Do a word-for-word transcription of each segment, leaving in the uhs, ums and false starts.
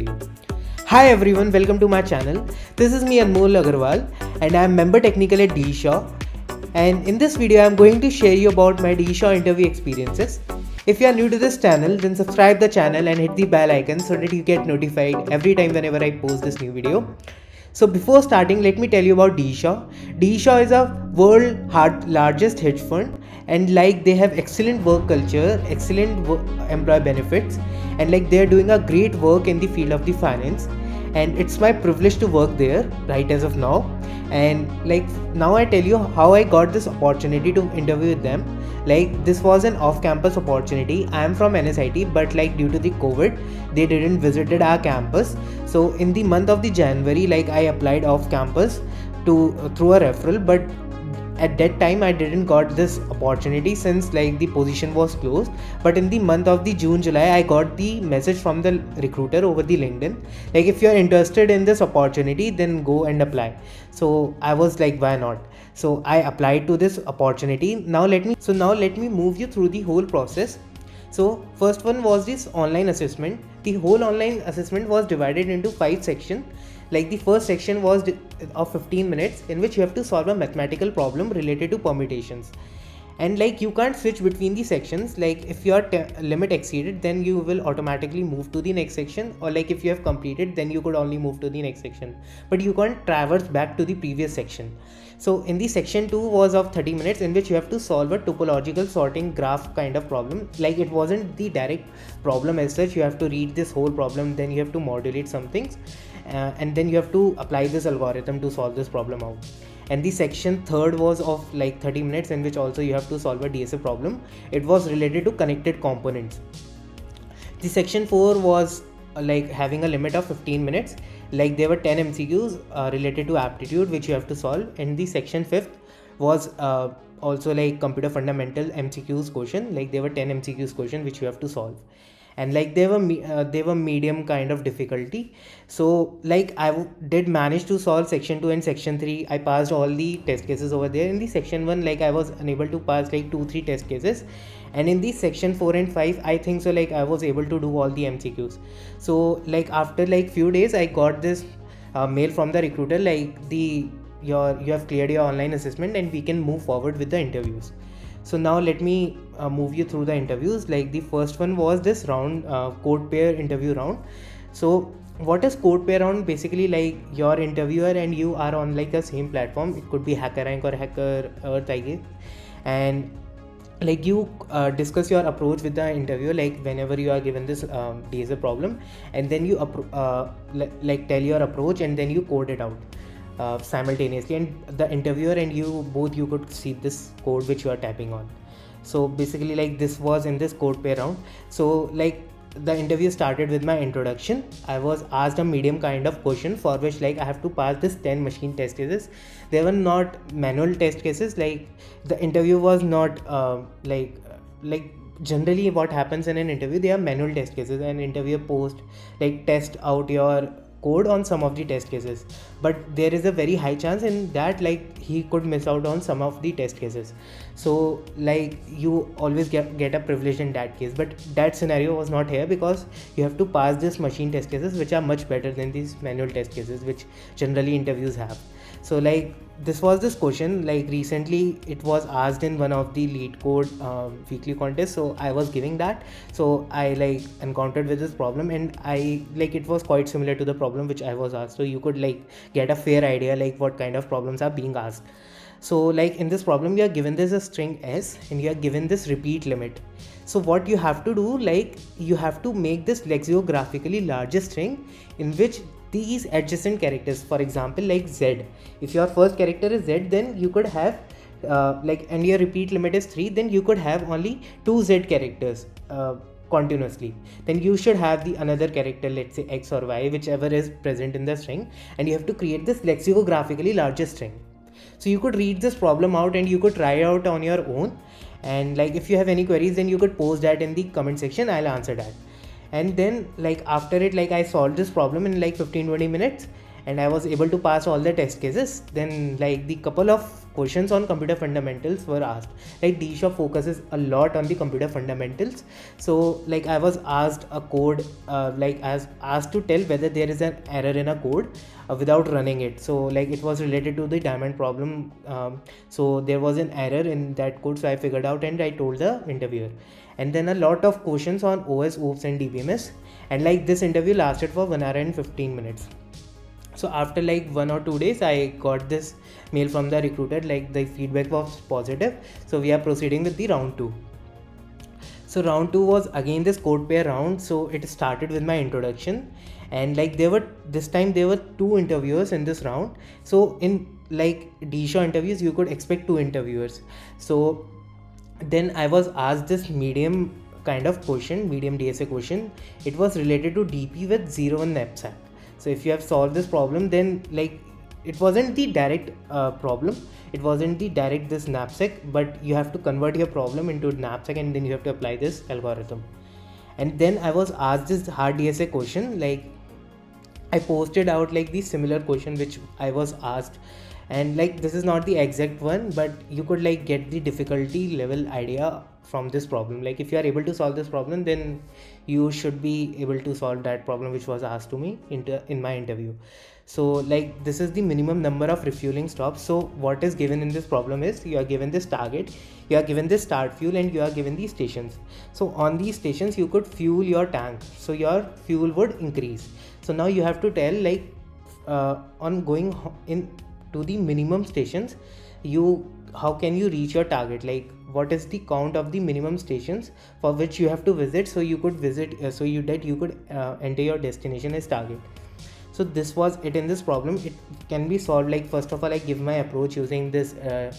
video. Hi everyone, welcome to my channel. This is me Anmol Agarwal and I am member technical at D. Shaw, and in this video I am going to share you about my D. Shaw interview experiences. If you are new to this channel, then subscribe the channel and hit the bell icon so that you get notified every time whenever I post this new video. So before starting, let me tell you about D. Shaw. D. Shaw is a world's largest hedge fund, and like they have excellent work culture, excellent work, employee benefits, and like they are doing a great work in the field of the finance. And it's my privilege to work there right as of now. And like now I tell you how I got this opportunity to interview with them. Like this was an off-campus opportunity. I am from N S I T, but like due to the COVID, they didn't visited our campus. So in the month of the January, like I applied off-campus to uh, through a referral, but at that time I didn't got this opportunity since like the position was closed. But in the month of the June, July, I got the message from the recruiter over the LinkedIn, like if you're interested in this opportunity, then go and apply. So I was like, why not? So I applied to this opportunity. Now let me, so now let me move you through the whole process. So first one was this online assessment. The whole online assessment was divided into five sections. Like the first section was of fifteen minutes, in which you have to solve a mathematical problem related to permutations, and like you can't switch between the sections. Like if your limit exceeded, then you will automatically move to the next section, or like if you have completed, then you could only move to the next section, but you can't traverse back to the previous section. So in the section two was of thirty minutes, in which you have to solve a topological sorting graph kind of problem. Like it wasn't the direct problem as such, you have to read this whole problem, then you have to modulate some things, Uh, and then you have to apply this algorithm to solve this problem out. And the section third was of like thirty minutes, in which also you have to solve a D S A problem. It was related to connected components. The section four was uh, like having a limit of fifteen minutes. Like there were ten M C Qs uh, related to aptitude, which you have to solve. And the section fifth was uh, also like computer fundamental M C Qs question. Like there were ten M C Qs question which you have to solve. And like they were uh, they were medium kind of difficulty. So like I did manage to solve section two and section three. I passed all the test cases over there. In the section one, like I was unable to pass like two three test cases, and in the section four and five, I think so like I was able to do all the M C Qs. So like after like few days, I got this uh, mail from the recruiter, like the your you have cleared your online assessment and we can move forward with the interviews. So now let me uh, move you through the interviews. Like the first one was this round, uh, Codepair interview round. So what is Codepair round? Basically like your interviewer and you are on like the same platform. It could be HackerRank or HackerEarth, I guess. And like you uh, discuss your approach with the interviewer, like whenever you are given this um, D S A problem, and then you uh, like tell your approach and then you code it out. Uh, simultaneously, and the interviewer and you both you could see this code which you are tapping on. So basically like this was in this Codepair round. So like the interview started with my introduction. I was asked a medium kind of question, for which like I have to pass this ten machine test cases. They were not manual test cases. Like the interview was not uh, like like generally what happens in an interview, they are manual test cases, and interviewer post like test out your code on some of the test cases, but there is a very high chance in that like he could miss out on some of the test cases. So like you always get, get a privilege in that case, but that scenario was not here, because you have to pass this machine test cases which are much better than these manual test cases which generally interviews have. So like this was this question, like recently it was asked in one of the LeetCode um, weekly contest. So I was giving that. So I like encountered with this problem, and I like it was quite similar to the problem which I was asked. So you could like get a fair idea like what kind of problems are being asked. So like in this problem, you are given this a string S and you are given this repeat limit. So what you have to do, like you have to make this lexicographically largest string in which these adjacent characters, for example like Z, if your first character is Z, then you could have uh, like, and your repeat limit is three, then you could have only two Z characters uh, continuously. Then you should have the another character, let's say X or Y, whichever is present in the string, and you have to create this lexicographically largest string. So you could read this problem out and you could try out on your own, and like if you have any queries, then you could post that in the comment section, I'll answer that. And then like after it, like I solved this problem in like fifteen to twenty minutes, and I was able to pass all the test cases. Then like the couple of questions on computer fundamentals were asked. Like D. Shaw focuses a lot on the computer fundamentals. So like I was asked a code, uh, like I was asked to tell whether there is an error in a code uh, without running it. So like it was related to the diamond problem. Um, so there was an error in that code. So I figured out and I told the interviewer. And then a lot of questions on O S, O O Ps and D B M S. And like this interview lasted for one hour and fifteen minutes. So after like one or two days, I got this mail from the recruiter, like the feedback was positive. So we are proceeding with the round two. So round two was again this Codepair round. So it started with my introduction, and like there were, this time there were two interviewers in this round. So in like D. Shaw interviews, you could expect two interviewers. So then I was asked this medium kind of question, medium D S A question. It was related to D P with zero and knapsack. So if you have solved this problem, then like it wasn't the direct uh, problem, it wasn't the direct this knapsack, but you have to convert your problem into knapsack and then you have to apply this algorithm. And then I was asked this hard D S A question. Like I posted out like the similar question which I was asked, and like this is not the exact one, but you could like get the difficulty level idea from this problem. Like if you are able to solve this problem, then you should be able to solve that problem which was asked to me in, in my interview. So like this is the minimum number of refueling stops. So what is given in this problem is you are given this target, you are given this start fuel, and you are given these stations. So on these stations you could fuel your tank, so your fuel would increase. So now you have to tell like uh, on going in to the minimum stations, you how can you reach your target, like what is the count of the minimum stations for which you have to visit, so you could visit uh, so you that you could uh, enter your destination as target. So this was it in this problem. It can be solved like first of all I give my approach using this uh,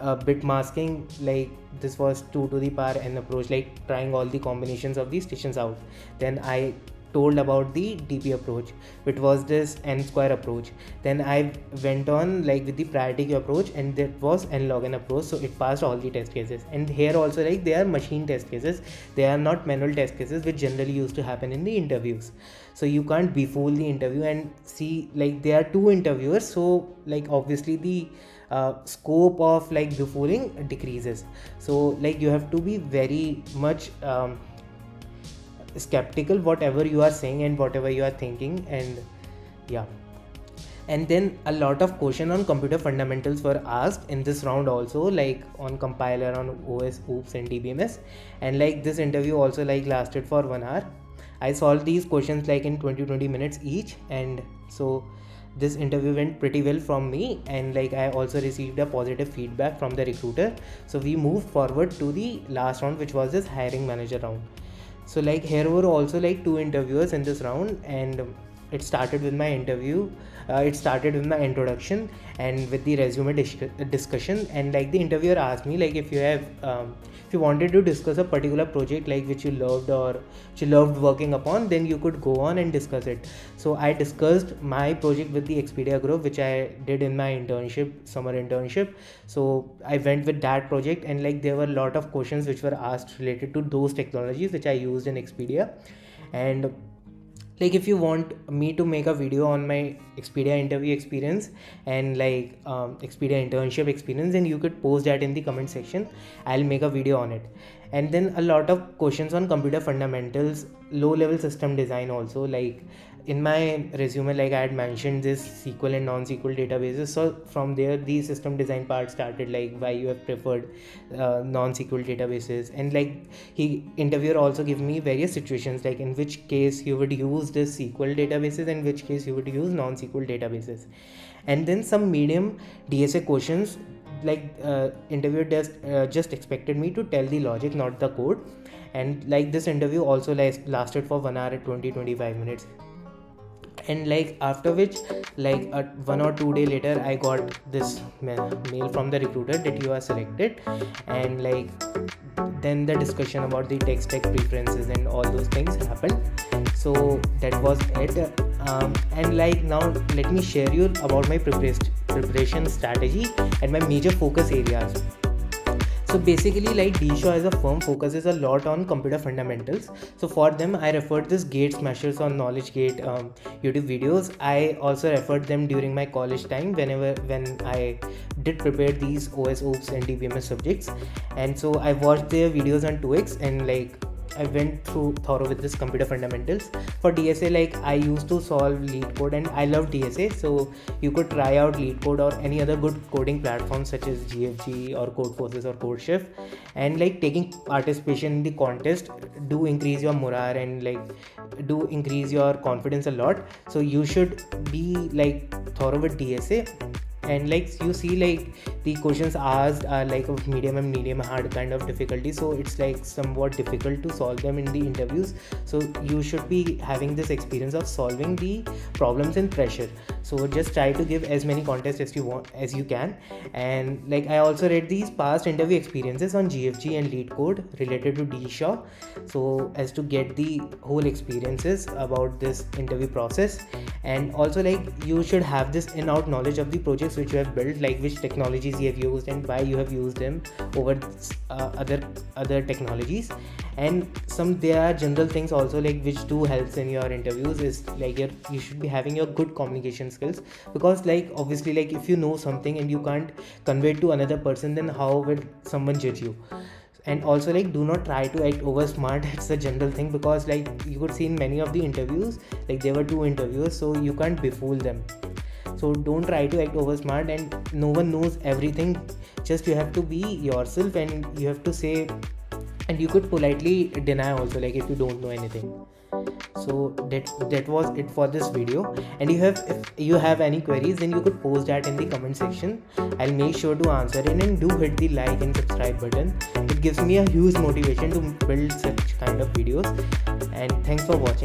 uh, bit masking. Like this was two to the power n approach, like trying all the combinations of these stations out. Then I told about the D P approach, which was this n square approach. Then I went on like with the priority queue approach, and that was n log n approach. So it passed all the test cases. And here also like they are machine test cases, they are not manual test cases which generally used to happen in the interviews. So you can't befool the interview and see like there are two interviewers, so like obviously the Uh, scope of like befooling decreases. So like you have to be very much um, skeptical whatever you are saying and whatever you are thinking. And yeah, and then a lot of questions on computer fundamentals were asked in this round also, like on compiler, on O S, O O Ps and D B M S. And like this interview also like lasted for one hour. I solved these questions like in twenty to twenty minutes each, and so this interview went pretty well from me. And like I also received a positive feedback from the recruiter. So we moved forward to the last round, which was this hiring manager round. So like here were also like two interviewers in this round, and it started with my interview uh, it started with my introduction and with the resume dis discussion. And like the interviewer asked me like if you have um, if you wanted to discuss a particular project like which you loved or which you loved working upon, then you could go on and discuss it. So I discussed my project with the Expedia group, which I did in my internship, summer internship. So I went with that project, and like there were a lot of questions which were asked related to those technologies which I used in Expedia. And like if you want me to make a video on my Expedia interview experience and like um, Expedia internship experience, then you could post that in the comment section. I'll make a video on it. And then a lot of questions on computer fundamentals, low level system design also. Like in my resume, like I had mentioned this S Q L and non S Q L databases. So from there, the system design part started, like why you have preferred uh, non S Q L databases. And like he interviewer also gave me various situations, like in which case you would use the S Q L databases and in which case you would use non S Q L databases. And then some medium D S A questions, like uh, interviewer just uh, just expected me to tell the logic, not the code. And like this interview also like lasted for one hour and twenty to twenty-five minutes. And like after which like a one or two day later, I got this mail from the recruiter that you are selected. And like then the discussion about the tech stack preferences and all those things happened. So that was it. Um, and like now let me share you about my preparation strategy and my major focus areas. So basically, like D. Shaw as a firm focuses a lot on computer fundamentals. So for them, I referred this GATE Smashers on Knowledge Gate um, YouTube videos. I also referred them during my college time whenever when I did prepare these O S, O O Ps and D B M S subjects. And so I watched their videos on two X and like I went through thorough with this computer fundamentals. For D S A, like I used to solve LeetCode and I love D S A, so you could try out LeetCode or any other good coding platforms such as G F G or CodeForces or CodeChef, and like taking participation in the contest do increase your morale and like do increase your confidence a lot. So you should be like thorough with D S A. And like you see, like the questions asked are like of medium and medium hard kind of difficulty, so it's like somewhat difficult to solve them in the interviews. So you should be having this experience of solving the problems in pressure. So just try to give as many contests as you want as you can. And like I also read these past interview experiences on G F G and LeetCode related to D. Shaw, so as to get the whole experiences about this interview process. And also like you should have this in-out knowledge of the project which you have built, like which technologies you have used and why you have used them over uh, other other technologies. And some there are general things also like which do helps in your interviews is like your, you should be having your good communication skills, because like obviously like if you know something and you can't convey it to another person, then how will someone judge you? And also like do not try to act over smart. It's a general thing, because like you could see in many of the interviews, like there were two interviews, so you can't befool them. So don't try to act over smart, and no one knows everything. Just you have to be yourself, and you have to say, and you could politely deny also, like if you don't know anything. So that that was it for this video. And you have if you have any queries, then you could post that in the comment section. I'll make sure to answer it, and do hit the like and subscribe button. It gives me a huge motivation to build such kind of videos. And thanks for watching.